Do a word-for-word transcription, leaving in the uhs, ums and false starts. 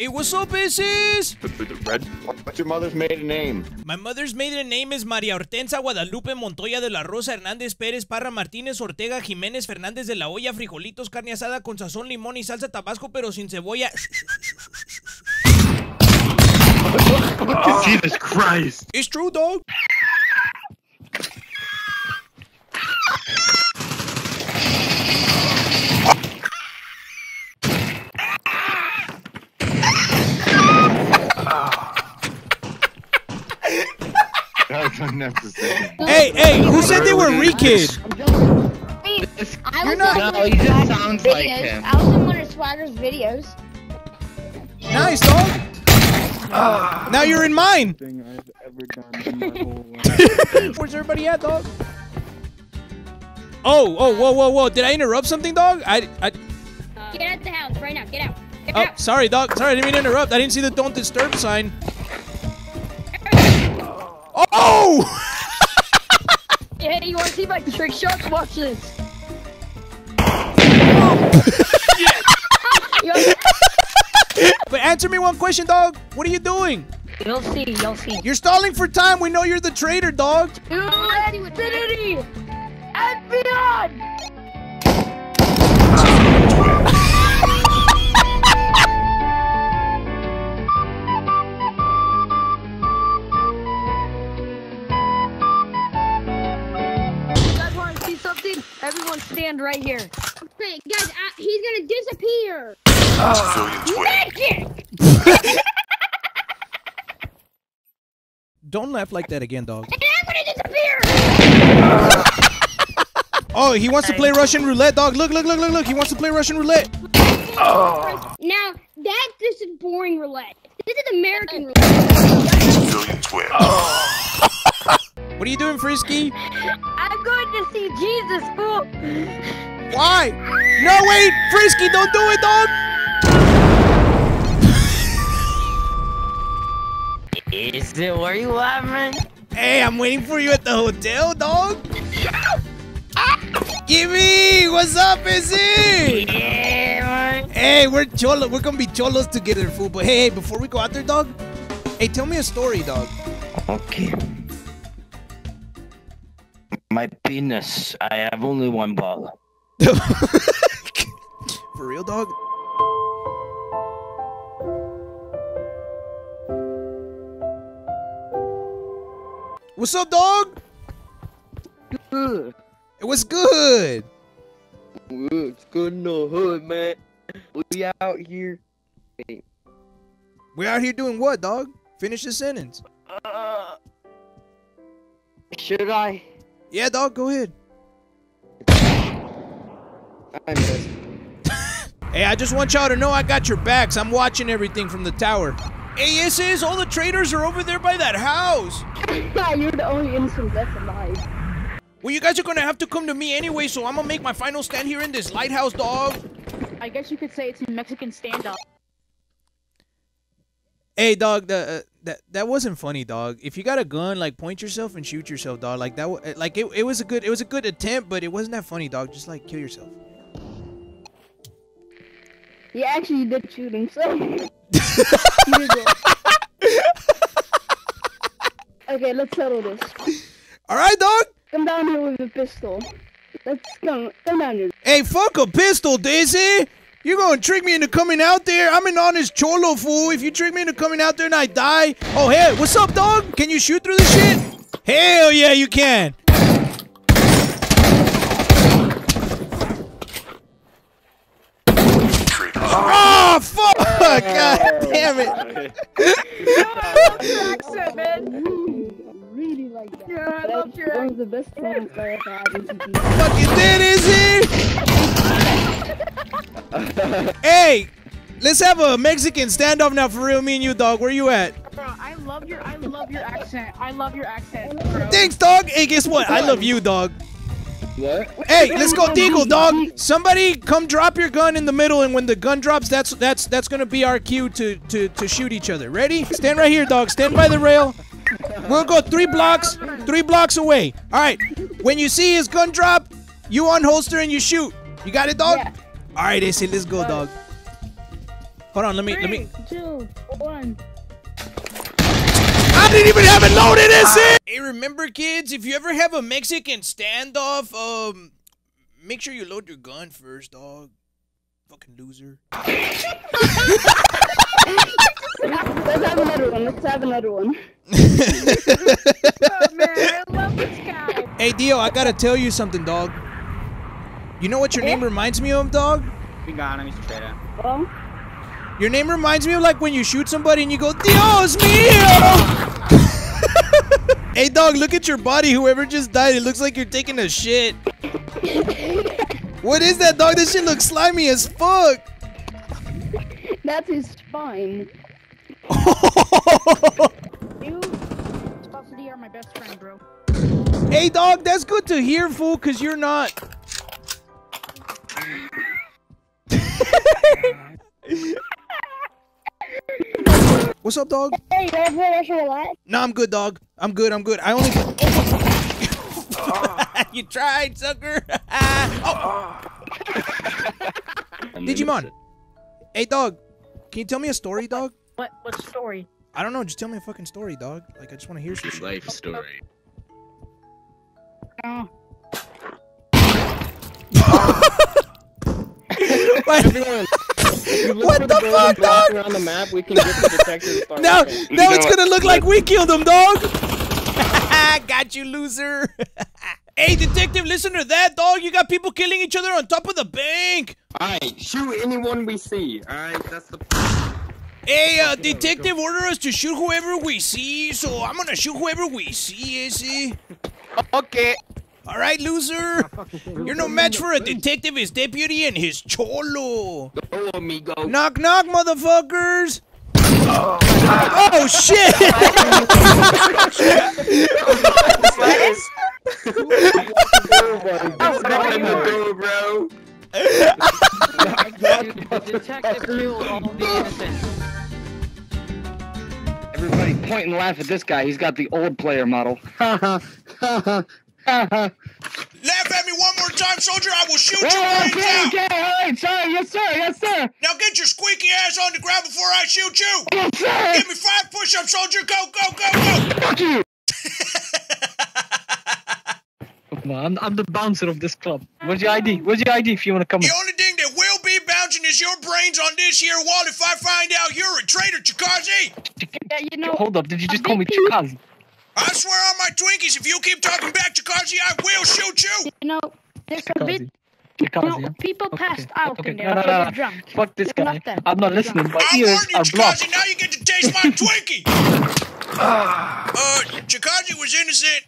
Hey, what's up, aces? Red, what's your mother's maiden name? My mother's maiden name is María Hortensa Guadalupe Montoya de la Rosa Hernández Pérez Parra Martínez Ortega Jiménez Fernández de la Hoya. Frijolitos, carne asada con sazón, limón y salsa Tabasco, pero sin cebolla. Oh, Jesus Christ. It's true, dog. Hey, hey, who said they were re-kids? You're not. No, he just sounds videos. like him. I was in one of Swagger's videos. Nice, dog. Uh, now you're in mine. Thing I've ever done in my whole life. Where's everybody at, dog? Oh, oh, whoa, whoa, whoa! Did I interrupt something, dog? I, I. Get out the house right now. Get out. Get oh, out. Sorry, dog. Sorry, I didn't mean to interrupt. I didn't see the "Don't Disturb" sign. Oh! Yeah, you want to see my trick shots? Watch this. Oh. But answer me one question, dog. What are you doing? You'll see, you'll see. You're stalling for time. We know you're the traitor, dog. To infinity and beyond! You guys want to see something? Everyone stand right here. Okay, guys, I, he's going to disappear. Oh. Don't laugh like that again, dog. And I'm gonna disappear! Oh, he wants to play Russian roulette, dog. Look, look, look, look, look. He wants to play Russian roulette. Oh. Now, that this is boring roulette. This is American roulette. Oh. What are you doing, Frisky? I'm going to see Jesus, fool. Why? No, wait, Frisky, don't do it, dog. Is it where you at, man? Hey, I'm waiting for you at the hotel, dog. Gimme, what's up, is it? Yeah, man. Hey, we're cholo. We're gonna be cholos together, fool. But hey, hey, before we go out there, dog. Hey, tell me a story, dog. Okay. My penis. I have only one ball. For real, dog. What's up, dog? Good. It was good. It's good in the hood, man. We out here. We out here doing what, dog? Finish the sentence. Uh, should I? Yeah, dog. Go ahead. I'm Hey, I just want y'all to know I got your backs. I'm watching everything from the tower. Hey, aces, all the traitors are over there by that house. Yeah, you're the only innocent left alive. Well, you guys are gonna have to come to me anyway, so I'm gonna make my final stand here in this lighthouse, dog. I guess you could say it's a Mexican standoff. Hey, dog, the, uh, that that wasn't funny, dog. If you got a gun, like point yourself and shoot yourself, dog. Like that, like it, it was a good, it was a good attempt, but it wasn't that funny, dog. Just like kill yourself. Yeah, actually, you did shoot him, so. Okay, let's settle this. Alright, dog. Come down here with a pistol. Let's come, come down here. Hey, fuck a pistol, Daisy. You're gonna trick me into coming out there. I'm an honest cholo, fool. If you trick me into coming out there and I die. Oh, hey, what's up, dog? Can you shoot through this shit? Hell yeah, you can. Oh, fuck. God damn it! Yeah, I love your accent, man. I really like that. Yeah, I love your accent. One of the best songs I ever had. Fuck you did, Izzy! Hey, let's have a Mexican standoff now for real, me and you, dog. Where you at? Bro, I love your, I love your accent. I love your accent, bro. Thanks, dog. Hey, guess what? I love you, dog. What? Hey, let's go Deagle, dog. Somebody come drop your gun in the middle, and when the gun drops, that's that's that's gonna be our cue to to to shoot each other. Ready? Stand right here, dog. Stand by the rail. We'll go three blocks, three blocks away. All right. When you see his gun drop, you unholster and you shoot. You got it, dog? Yeah. All right, they say let's go, dog. Hold on, let me, Three, let me. Two, one. I didn't even have it loaded, is it? Hey, remember kids, if you ever have a Mexican standoff, um, make sure you load your gun first, dog. Fucking loser. Let's have another one. Let's have another one. Oh, man, I love this guy. Hey, Dio, I gotta tell you something, dog. You know what your yeah. name reminds me of, dog? We got him. He's straight well? Your name reminds me of like when you shoot somebody and you go, Dios mío! Hey, dog, look at your body. Whoever just died, it looks like you're taking a shit. What is that, dog? This shit looks slimy as fuck. That's his spine. You, Puffity, are my best friend, bro. Hey, dog, that's good to hear, fool, because you're not. What's up, dog? Hey, you want to a lot? No, I'm good, dog. I'm good, I'm good. I only. You tried, sucker. Oh. Digimon. Hey, dog. Can you tell me a story, dog? What what story? I don't know. Just tell me a fucking story, dog. Like, I just want to hear some shit. Life story. Oh. What? Everyone, what the, the fuck, dog? Around the map, we can get the detector to start now working. Now it's gonna look like we killed him, dog. Got you, loser. Hey, detective, listen to that, dog. You got people killing each other on top of the bank. Alright, shoot anyone we see. Alright, that's the... Hey, uh, detective ordered us to shoot whoever we see, so I'm gonna shoot whoever we see, is he? Okay. Alright, loser. You're no match for a detective, his deputy, and his cholo. Go, amigo. Knock, knock, motherfuckers. Oh, oh shit. Oh, detective killed all the innocents. Everybody point and laugh at this guy. He's got the old player model. Ha ha ha. Laugh at me one more time, soldier. I will shoot you right now. Okay, okay, all right, sorry, yes, sir, yes, sir. Now get your squeaky ass on the ground before I shoot you. Yes, sir. Give me five push-ups, soldier. Go, go, go, go. Fuck you. I'm, I'm the bouncer of this club. Where's your I D? Where's your I D if you want to come in? The only thing that will be bouncing is your brains on this here wall if I find out you're a traitor, Chikazi! Yeah, you know, hold up, did you just call me Chikazi? I swear on my Twinkies, if you keep talking back, Chikazi, I will shoot you! You know, there's a bit... Chikazi, no, people okay. passed out okay. in there. No, no, no, no. Fuck this guy. Them. I'm not listening. My I ears you, are blocked. Chikazi, now you get to taste my Twinkie! uh, Chikazi was innocent.